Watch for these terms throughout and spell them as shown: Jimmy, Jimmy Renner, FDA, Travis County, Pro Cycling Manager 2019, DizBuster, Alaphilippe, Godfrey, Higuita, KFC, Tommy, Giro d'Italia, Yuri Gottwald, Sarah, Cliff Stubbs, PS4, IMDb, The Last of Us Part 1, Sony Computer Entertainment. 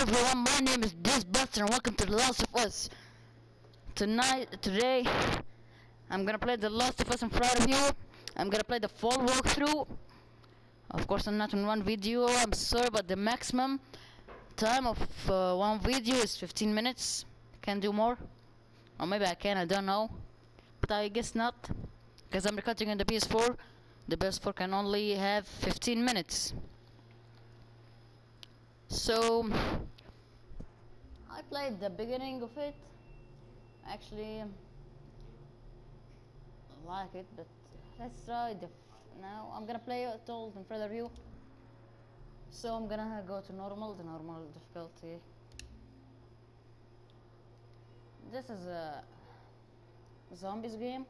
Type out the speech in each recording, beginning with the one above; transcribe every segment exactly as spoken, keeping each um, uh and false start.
everyone, my name is DizBuster and welcome to The Last of Us. Tonight, today, I'm gonna play The Last of Us in front of you. I'm gonna play the full walkthrough. Of course, I'm not in one video, I'm sorry, but the maximum time of uh, one video is fifteen minutes. Can't do more. Or maybe I can, I don't know. But I guess not, because I'm recording on the P S four. The P S four can only have fifteen minutes. So I played the beginning of it. Actually, I like it, but let's try the f now. I'm gonna play it all in further view. So I'm gonna go to normal, the normal difficulty. This is a zombies game.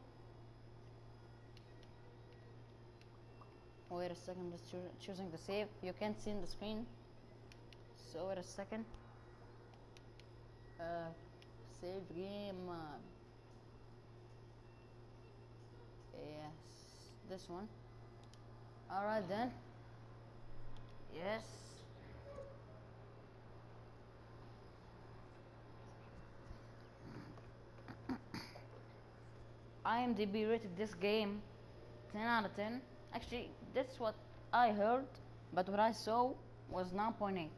Wait a second, I'm just choo choosing the save. You can't see in the screen. So wait a second. Uh, save game. Uh, yes, this one. All right then. Yes. I M D B rated this game ten out of ten. Actually, that's what I heard, but what I saw was nine point eight.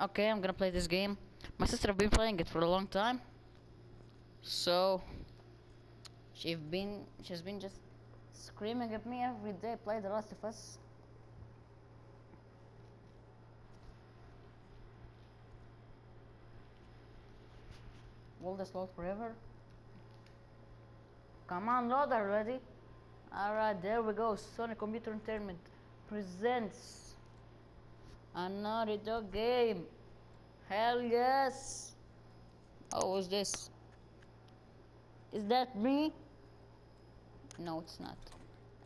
Okay, I'm gonna play this game. My sister have been playing it for a long time, so she's been she's been just screaming at me every day, play The Last of Us. Will this load forever? Come on, load already. Alright, there we go. Sony Computer Entertainment presents a Naughty Dog game. Hell yes. Oh, what's this? Is that me? No, it's not.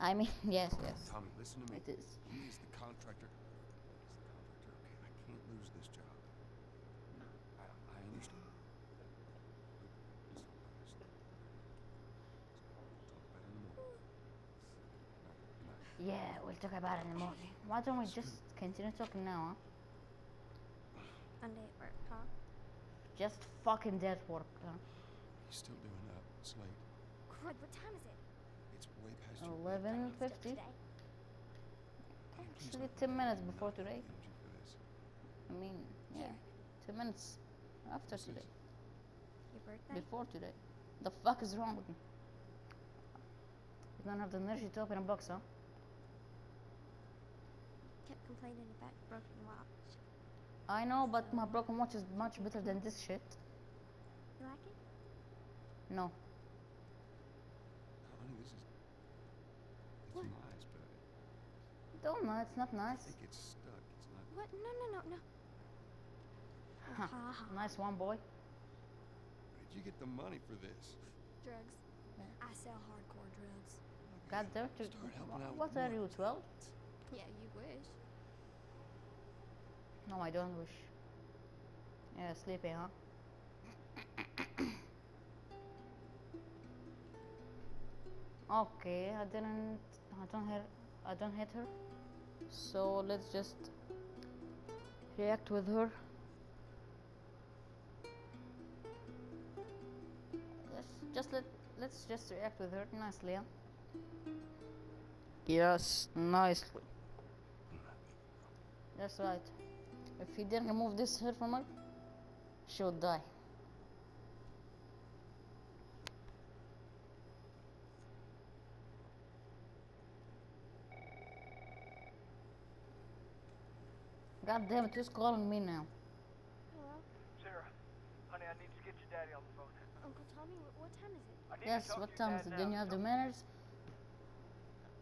I mean, yes, yes. Tommy, listen to me. It is. He's the contractor. He's the contractor. Okay, I can't lose this job. I, I understand. Yeah, we'll talk about it in the morning. Why don't we just continue talking now, huh? Monday at work, huh? Just fucking dead work, huh? He's still doing that. It's late. God, what time is it? It's way past eleven fifty. Actually, ten minutes before today. I mean, yeah. ten minutes after today. Your birthday? Before today. The fuck is wrong with me? You don't have the energy to open a box, huh? Complaining about broken watch. I know, but my broken watch is much better than this shit. You like it? No. Honey, this is. It's what? Nice, but. I don't know, it's not nice. It gets stuck. It's not. What? No, no, no, no. Huh. Nice one, boy. Where did you get the money for this? Drugs. Yeah. I sell hardcore drugs. God damn it. What are you, twelve? Yeah, you wish. No, I don't wish. Yeah, sleepy, huh? Okay, I didn't. I don't hit. I don't hit her. So let's just react with her. Let's just let. Let's just react with her nicely, huh? Yes, nicely. That's right. If he didn't remove this hair from her, she would die. God damn it, who's calling me now? Hello? Sarah, honey, I need to get your daddy on the phone. Uncle Tommy, what time is it? Yes, what time is it? Don't you have the manners?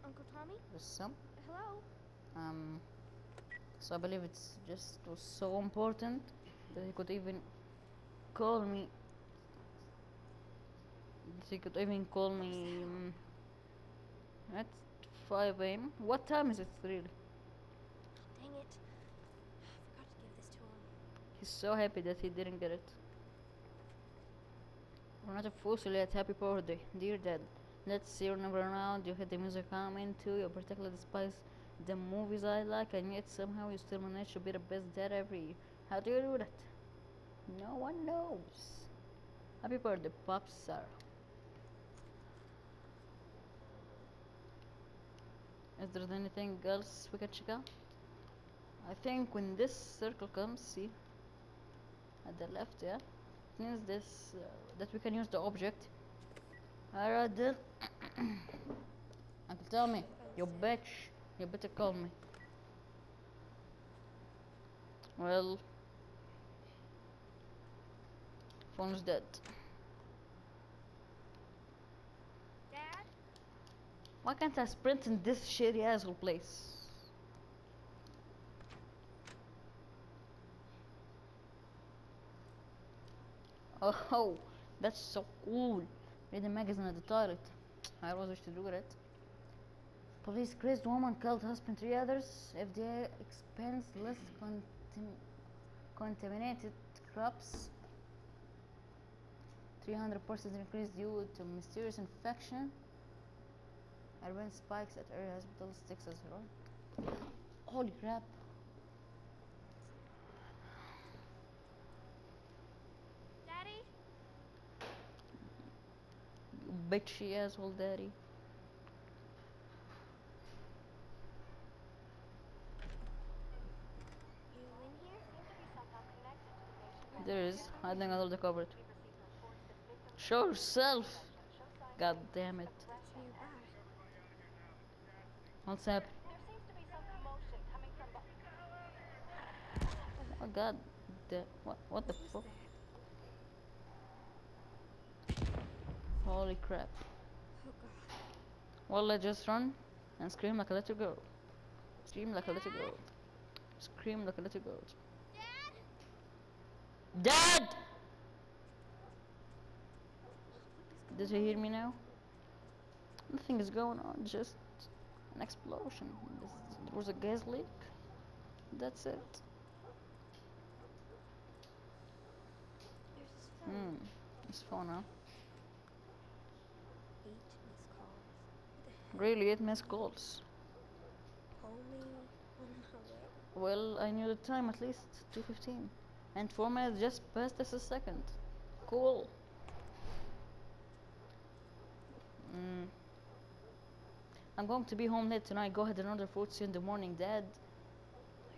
Uncle Tommy? There's some. Hello? Um... So I believe it's just was so important that he could even call me. He could even call me um, at five A M What time is it really? Dang it! I forgot to give this to him. He's so happy that he didn't get it. We're not a fool, so let's happy birthday, dear Dad. That's your number round. You had the music I'm into. You particularly despise the movies I like, and yet somehow you still manage to be the best dad ever. How do you do that? No one knows. Happy birthday, Pop Sarah. Is there anything else we can check out? I think when this circle comes, see, at the left, yeah, it means this uh, that we can use the object. Alright then. Uncle Tommy, you bitch, you better call me. Well, phone's dead. Dad? Why can't I sprint in this shitty asshole place? Oh, that's so cool. Read the magazine at the toilet. I always wish to do that. Police crazed woman killed husband, three others. F D A expands list contam contaminated crops. three hundred percent increase due to mysterious infection. Urban spikes at area hospitals, Texas. Holy crap. Bitchy asshole daddy. You in here? You there is hiding under the cupboard. Show yourself! God damn it. What's happening? There seems to be some commotion coming from the... Oh god damn, what what the fuck? Holy crap. Oh god. Well, let's just run and scream like a little girl. Scream like Dad? a little girl. Scream like a little girl. Dad! Dad! Did you hear me now? Nothing is going on, just an explosion. This, there was a gas leak. That's it. Hmm, it's phone now. Eight missed calls. Really, eight missed calls. Only one hour. Well, I knew the time at least two fifteen, and four minutes just passed as a second. Cool. Mm. I'm going to be home late tonight. Go ahead and order food. See you in the morning, Dad. Where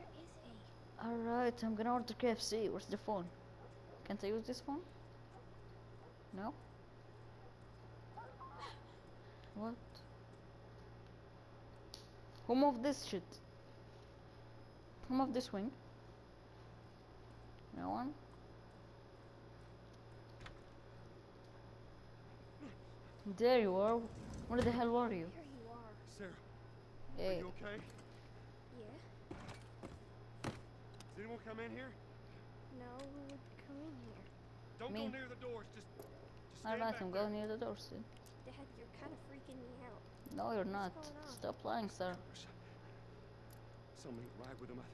is he? All right, I'm gonna order K F C. Where's the phone? Can't I use this phone? No. What? Who moved this shit? Who moved this wing? No one? There you are. Where the hell were you? Here you are. Sarah. Hey. Are you okay? Yeah. Does anyone come in here? No, we would come in here. Don't me. go near the doors. Just, just All right, I'm there. going near the doors, dude. Dad, you're kind of freaking me out. No, you're What's not. Stop lying, sir. Somebody ride with them. I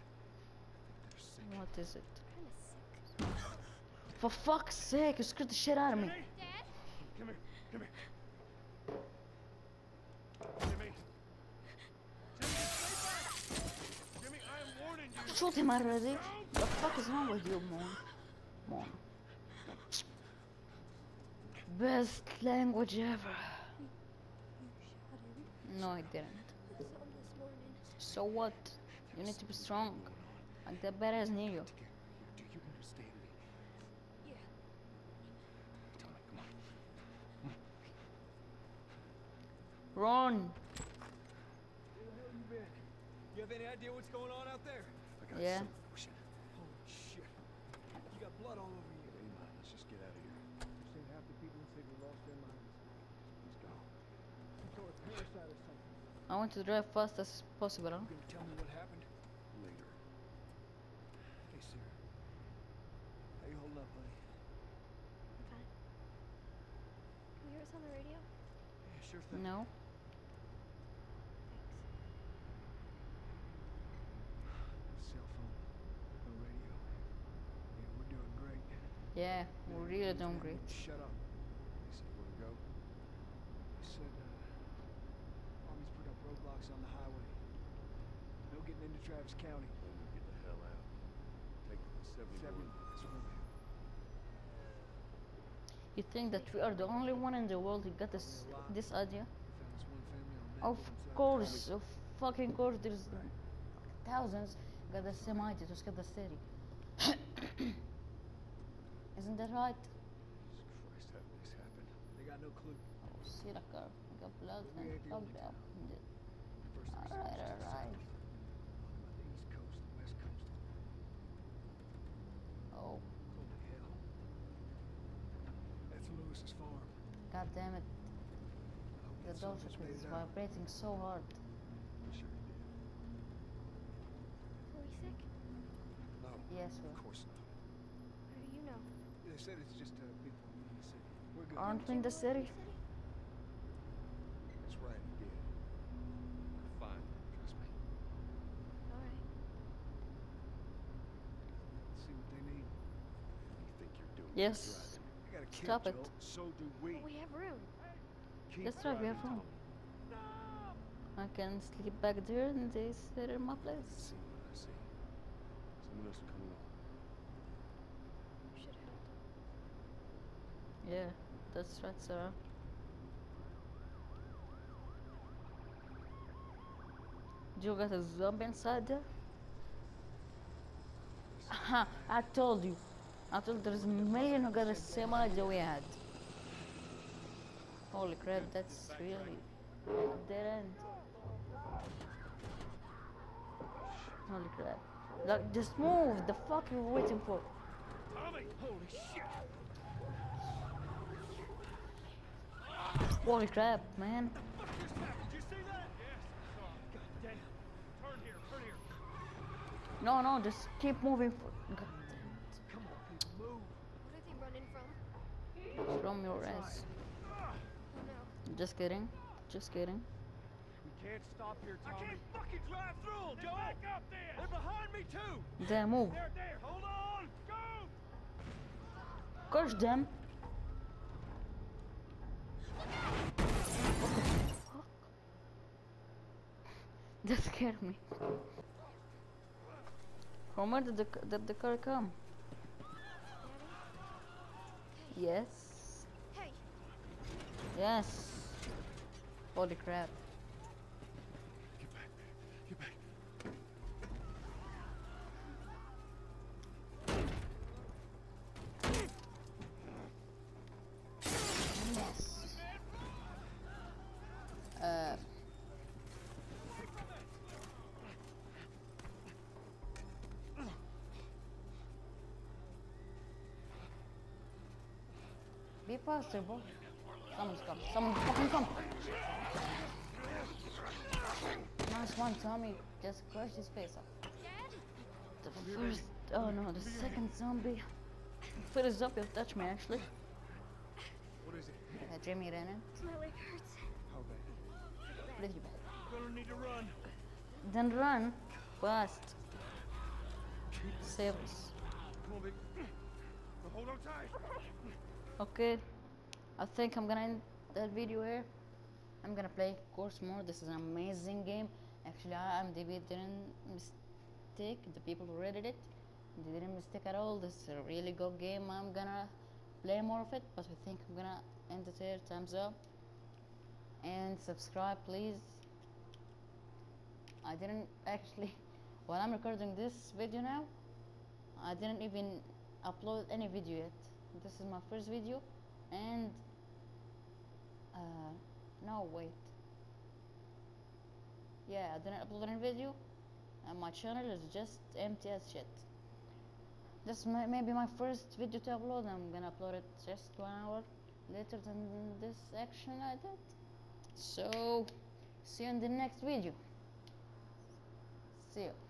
think they're sick. What is it? Kind of sick. For fuck's sake, you scared the shit out of me. Jimmy? Dad? Come here, come here. Jimmy. Jimmy, stay back. Jimmy, I am warning you. Shoot him already. No. The fuck is wrong with you, Mom? Mom. Best language ever. You, you shot him. No, I didn't. I saw him this morning. So what? You need to be strong. Like that badass near you. Do you understand me? Yeah. Tommy, come on. Ron. Where the hell you been? You have any idea what's going on out there? I got yeah. some potion. Holy shit. You got blood all over you. Hey, man, let's just get out of here. Half the people in the city lost their minds. Let's go. So it's parasite or something. I want to drive fast as possible. Huh? You can tell me what happened later. Hey, sir. How you holding up, buddy? I'm fine. Can you hear us on the radio? Yeah, sure thing. No. Thanks. The cell phone. The radio. Yeah, we're doing great. Yeah, we really don't agree. Shut up. He said, where to go? He said, uh, blocks on the highway. No getting into Travis County. Then we get the hell out. Take the seventy-one. You think that we are the only one in the world who got this this idea? Of course, of fucking course, there's thousands got the same idea to escape the city. Isn't that right? Jesus Christ, how did this happen? They got no clue. Oh, see the car. We got blood and fucked up. Alright, alright. Oh. That's Lewis's farm. God damn it. The door is vibrating so hard. I'm sure he did. Were you sick? No. Yes, well. Of course not. How do you know? They said it's just uh, people in the city. We're good. Aren't we in the city? That's right, you did. We're fine. Trust me. All right. Let's see what they need. You think you're doing yes. Driving. Stop it. So do we. Well, we have room. That's right, we have room. No. I can sleep back there and they sit in my place. I see. Someone else will come along. You should help. Yeah, that's right, Sarah. Do you got a zombie inside there? Aha, I told you. I thought there's a million who got the same idea we had. Holy crap, that's really at their end. Holy crap. Like, just move! The fuck you were waiting for? Tommy! Holy shit! Holy crap, man. What the fuck just happened? Did you see that? Yes, I saw it. God damn. Turn here, turn here. No, no, just keep moving. For From your ass. Oh, no. Just kidding. Just kidding. We can't stop here, Tommy. I can't fucking drive through them, Joe. Back up there. They're behind me too. Damn, move. They're there. Hold on. Go. Gosh, damn. What the fuck? That scared me. From where did the did the car come? Yes. Yes. Holy crap. Get back. Get back. Yes. Uh. Be faster, boy. Someone's come. Someone's fucking come. Nice one, Tommy. Just crushed his face off. The first... Oh no, the second zombie. Put a zombie will touch me, actually. What is it? Uh, Jimmy Renner. My leg hurts. How bad? Pretty bad. We're gonna need to run. Then run. Fast. Save us. Come on, big. Hold on tight. Okay. I think I'm gonna end that video here. I'm gonna play, of course, more. This is an amazing game. Actually, IMDb didn't mistake. The people who rated it, they didn't mistake at all. This is a really good game. I'm gonna play more of it, but I think I'm gonna end it here. Thumbs up. And subscribe, please. I didn't actually, while I'm recording this video now, I didn't even upload any video yet. This is my first video. And uh no wait yeah I didn't upload any video and my channel is just empty as shit. This may, may be my first video to upload. I'm gonna upload it just one hour later than this action I did, so see you in the next video. See you.